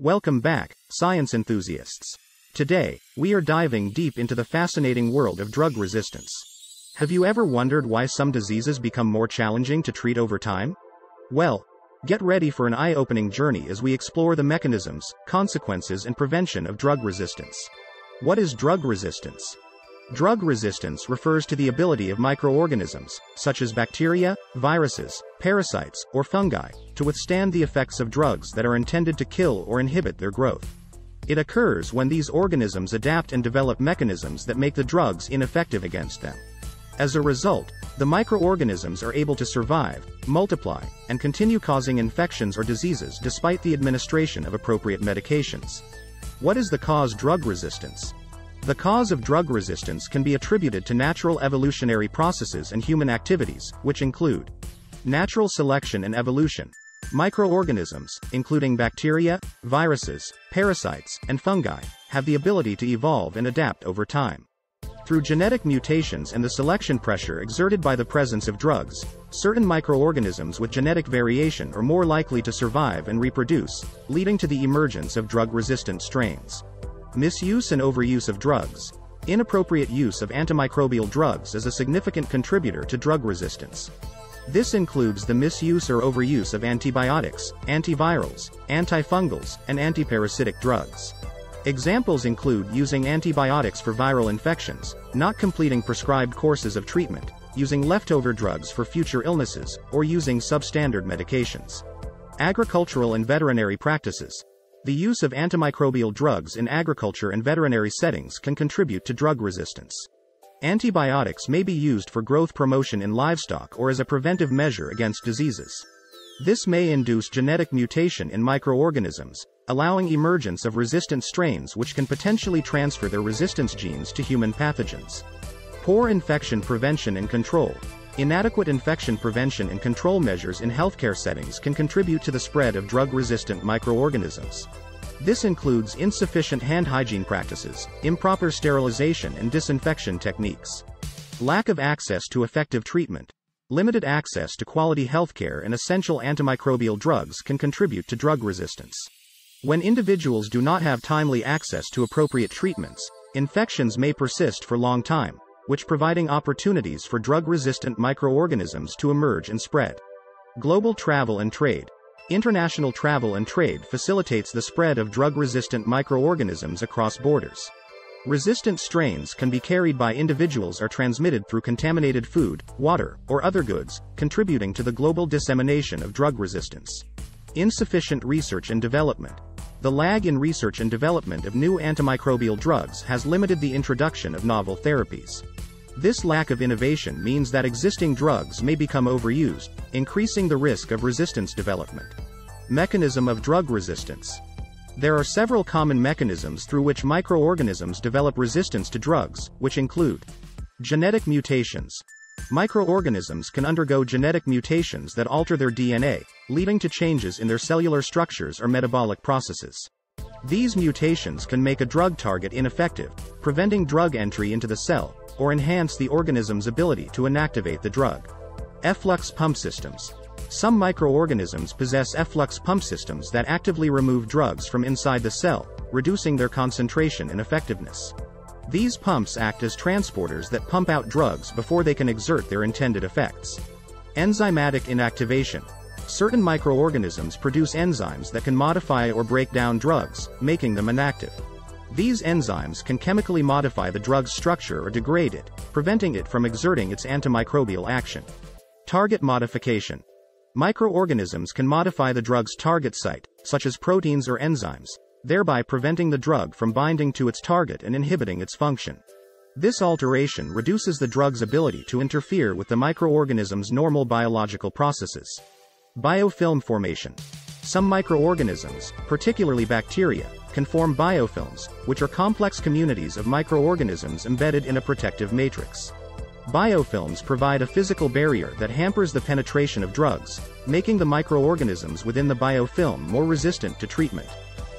Welcome back, science enthusiasts. Today, we are diving deep into the fascinating world of drug resistance. Have you ever wondered why some diseases become more challenging to treat over time? Well, get ready for an eye-opening journey as we explore the mechanisms, consequences, and prevention of drug resistance. What is drug resistance? Drug resistance refers to the ability of microorganisms, such as bacteria, viruses, parasites, or fungi, to withstand the effects of drugs that are intended to kill or inhibit their growth. It occurs when these organisms adapt and develop mechanisms that make the drugs ineffective against them. As a result, the microorganisms are able to survive, multiply, and continue causing infections or diseases despite the administration of appropriate medications. What is the cause of drug resistance? The cause of drug resistance can be attributed to natural evolutionary processes and human activities, which include natural selection and evolution. Microorganisms, including bacteria, viruses, parasites, and fungi, have the ability to evolve and adapt over time. Through genetic mutations and the selection pressure exerted by the presence of drugs, certain microorganisms with genetic variation are more likely to survive and reproduce, leading to the emergence of drug-resistant strains. Misuse and overuse of drugs. Inappropriate use of antimicrobial drugs is a significant contributor to drug resistance. This includes the misuse or overuse of antibiotics, antivirals, antifungals, and antiparasitic drugs. Examples include using antibiotics for viral infections, not completing prescribed courses of treatment, using leftover drugs for future illnesses, or using substandard medications. Agricultural and veterinary practices. The use of antimicrobial drugs in agriculture and veterinary settings can contribute to drug resistance. Antibiotics may be used for growth promotion in livestock or as a preventive measure against diseases. This may induce genetic mutation in microorganisms, allowing emergence of resistant strains which can potentially transfer their resistance genes to human pathogens. Poor infection prevention and control. Inadequate infection prevention and control measures in healthcare settings can contribute to the spread of drug-resistant microorganisms. This includes insufficient hand hygiene practices, improper sterilization and disinfection techniques. Lack of access to effective treatment. Limited access to quality healthcare and essential antimicrobial drugs can contribute to drug resistance. When individuals do not have timely access to appropriate treatments, infections may persist for a long time, which providing opportunities for drug-resistant microorganisms to emerge and spread. Global travel and trade. International travel and trade facilitates the spread of drug-resistant microorganisms across borders. Resistant strains can be carried by individuals or transmitted through contaminated food, water, or other goods, contributing to the global dissemination of drug resistance. Insufficient research and development. The lag in research and development of new antimicrobial drugs has limited the introduction of novel therapies. This lack of innovation means that existing drugs may become overused, increasing the risk of resistance development. Mechanism of drug resistance. There are several common mechanisms through which microorganisms develop resistance to drugs, which include genetic mutations. Microorganisms can undergo genetic mutations that alter their DNA, leading to changes in their cellular structures or metabolic processes. These mutations can make a drug target ineffective, preventing drug entry into the cell, or enhance the organism's ability to inactivate the drug. Efflux pump systems. Some microorganisms possess efflux pump systems that actively remove drugs from inside the cell, reducing their concentration and effectiveness. These pumps act as transporters that pump out drugs before they can exert their intended effects. Enzymatic inactivation. Certain microorganisms produce enzymes that can modify or break down drugs, making them inactive. These enzymes can chemically modify the drug's structure or degrade it, preventing it from exerting its antimicrobial action. Target modification. Microorganisms can modify the drug's target site, such as proteins or enzymes, thereby preventing the drug from binding to its target and inhibiting its function. This alteration reduces the drug's ability to interfere with the microorganism's normal biological processes. Biofilm formation. Some microorganisms, particularly bacteria, can form biofilms, which are complex communities of microorganisms embedded in a protective matrix. Biofilms provide a physical barrier that hampers the penetration of drugs, making the microorganisms within the biofilm more resistant to treatment.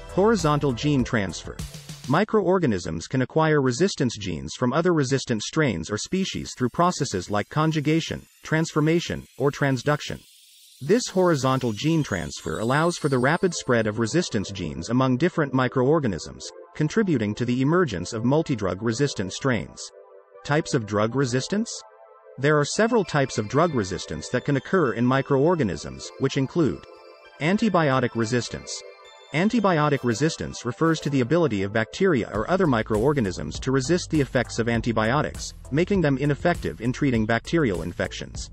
Horizontal gene transfer. Microorganisms can acquire resistance genes from other resistant strains or species through processes like conjugation, transformation, or transduction. This horizontal gene transfer allows for the rapid spread of resistance genes among different microorganisms, contributing to the emergence of multidrug-resistant strains. Types of drug resistance? There are several types of drug resistance that can occur in microorganisms, which include antibiotic resistance. Antibiotic resistance refers to the ability of bacteria or other microorganisms to resist the effects of antibiotics, making them ineffective in treating bacterial infections.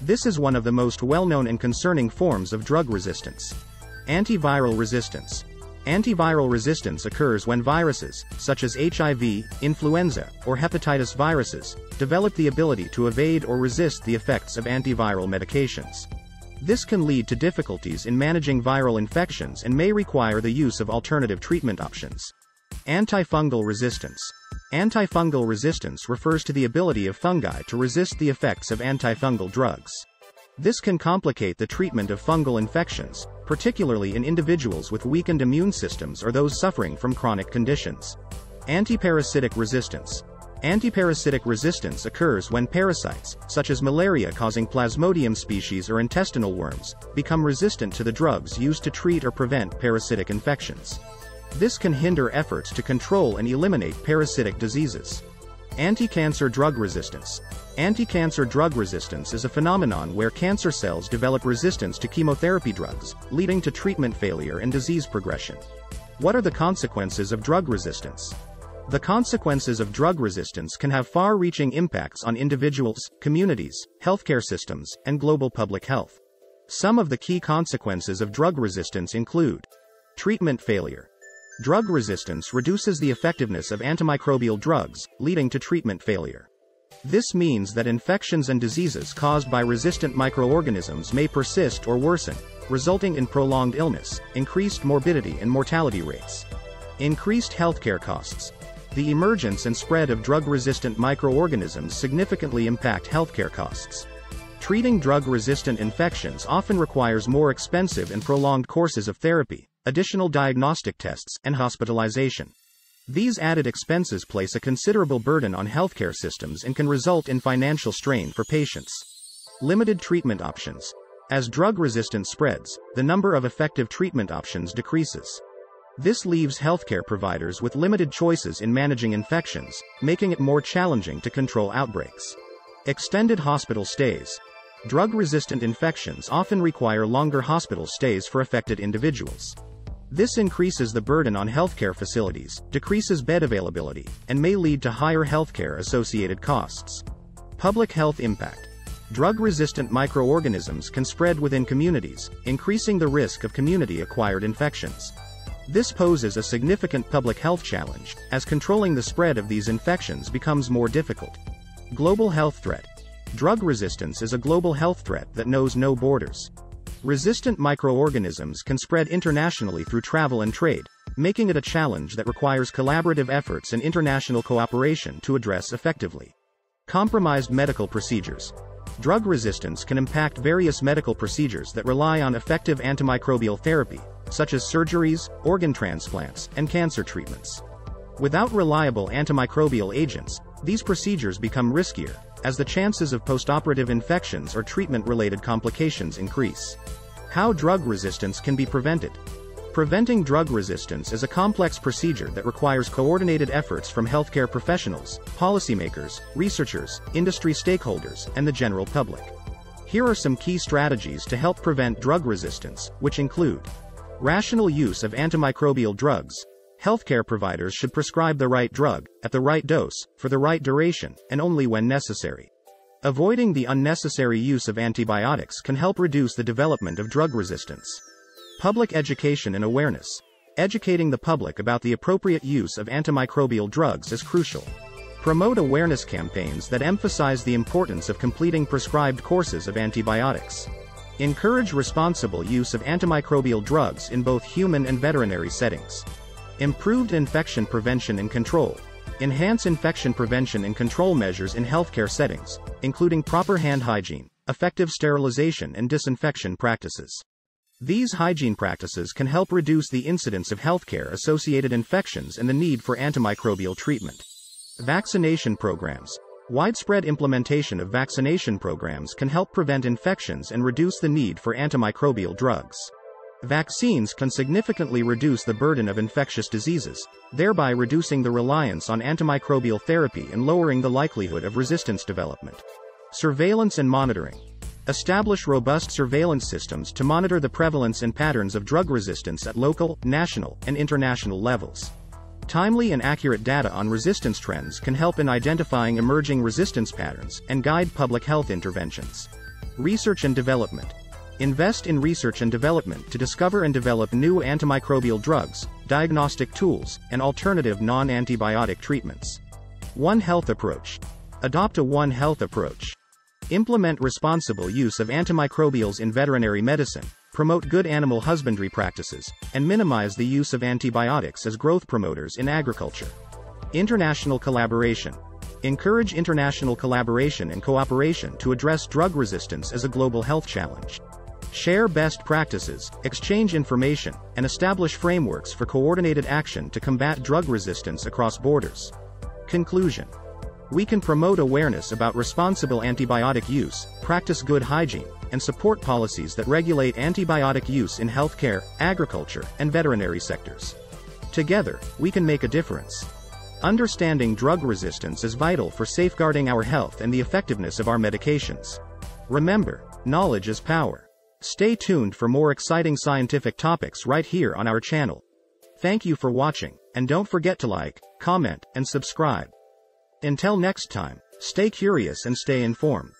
This is one of the most well-known and concerning forms of drug resistance. Antiviral resistance. Antiviral resistance occurs when viruses, such as HIV, influenza, or hepatitis viruses, develop the ability to evade or resist the effects of antiviral medications. This can lead to difficulties in managing viral infections and may require the use of alternative treatment options. Antifungal resistance. Antifungal resistance refers to the ability of fungi to resist the effects of antifungal drugs. This can complicate the treatment of fungal infections, particularly in individuals with weakened immune systems or those suffering from chronic conditions. Antiparasitic resistance. Antiparasitic resistance occurs when parasites, such as malaria-causing Plasmodium species or intestinal worms, become resistant to the drugs used to treat or prevent parasitic infections. This can hinder efforts to control and eliminate parasitic diseases. Anti-cancer drug resistance. Anti-cancer drug resistance is a phenomenon where cancer cells develop resistance to chemotherapy drugs, leading to treatment failure and disease progression. What are the consequences of drug resistance? The consequences of drug resistance can have far-reaching impacts on individuals, communities, healthcare systems, and global public health. Some of the key consequences of drug resistance include treatment failure. Drug resistance reduces the effectiveness of antimicrobial drugs, leading to treatment failure. This means that infections and diseases caused by resistant microorganisms may persist or worsen, resulting in prolonged illness, increased morbidity and mortality rates. Increased healthcare costs. The emergence and spread of drug-resistant microorganisms significantly impact healthcare costs. Treating drug-resistant infections often requires more expensive and prolonged courses of therapy, additional diagnostic tests, and hospitalization. These added expenses place a considerable burden on healthcare systems and can result in financial strain for patients. Limited treatment options. As drug resistance spreads, the number of effective treatment options decreases. This leaves healthcare providers with limited choices in managing infections, making it more challenging to control outbreaks. Extended hospital stays. Drug-resistant infections often require longer hospital stays for affected individuals. This increases the burden on healthcare facilities, decreases bed availability, and may lead to higher healthcare-associated costs. Public health impact. Drug-resistant microorganisms can spread within communities, increasing the risk of community-acquired infections. This poses a significant public health challenge, as controlling the spread of these infections becomes more difficult. Global health threat. Drug resistance is a global health threat that knows no borders. Resistant microorganisms can spread internationally through travel and trade, making it a challenge that requires collaborative efforts and international cooperation to address effectively. Compromised medical procedures. Drug resistance can impact various medical procedures that rely on effective antimicrobial therapy, such as surgeries, organ transplants, and cancer treatments. Without reliable antimicrobial agents, these procedures become riskier, as the chances of postoperative infections or treatment-related complications increase. How drug resistance can be prevented? Preventing drug resistance is a complex procedure that requires coordinated efforts from healthcare professionals, policymakers, researchers, industry stakeholders, and the general public. Here are some key strategies to help prevent drug resistance, which include rational use of antimicrobial drugs. Healthcare providers should prescribe the right drug, at the right dose, for the right duration, and only when necessary. Avoiding the unnecessary use of antibiotics can help reduce the development of drug resistance. Public education and awareness. Educating the public about the appropriate use of antimicrobial drugs is crucial. Promote awareness campaigns that emphasize the importance of completing prescribed courses of antibiotics. Encourage responsible use of antimicrobial drugs in both human and veterinary settings. Improved infection prevention and control. Enhance infection prevention and control measures in healthcare settings, including proper hand hygiene, effective sterilization and disinfection practices. These hygiene practices can help reduce the incidence of healthcare-associated infections and the need for antimicrobial treatment. Vaccination programs. Widespread implementation of vaccination programs can help prevent infections and reduce the need for antimicrobial drugs. Vaccines can significantly reduce the burden of infectious diseases, thereby reducing the reliance on antimicrobial therapy and lowering the likelihood of resistance development. Surveillance and monitoring. Establish robust surveillance systems to monitor the prevalence and patterns of drug resistance at local, national, and international levels. Timely and accurate data on resistance trends can help in identifying emerging resistance patterns and guide public health interventions. Research and development. Invest in research and development to discover and develop new antimicrobial drugs, diagnostic tools, and alternative non-antibiotic treatments. One Health approach. Adopt a One Health approach. Implement responsible use of antimicrobials in veterinary medicine, promote good animal husbandry practices, and minimize the use of antibiotics as growth promoters in agriculture. International collaboration. Encourage international collaboration and cooperation to address drug resistance as a global health challenge. Share best practices, exchange information, and establish frameworks for coordinated action to combat drug resistance across borders. Conclusion. We can promote awareness about responsible antibiotic use, practice good hygiene, and support policies that regulate antibiotic use in healthcare, agriculture, and veterinary sectors. Together, we can make a difference. Understanding drug resistance is vital for safeguarding our health and the effectiveness of our medications. Remember, knowledge is power. Stay tuned for more exciting scientific topics right here on our channel. Thank you for watching, and don't forget to like, comment, and subscribe. Until next time, stay curious and stay informed.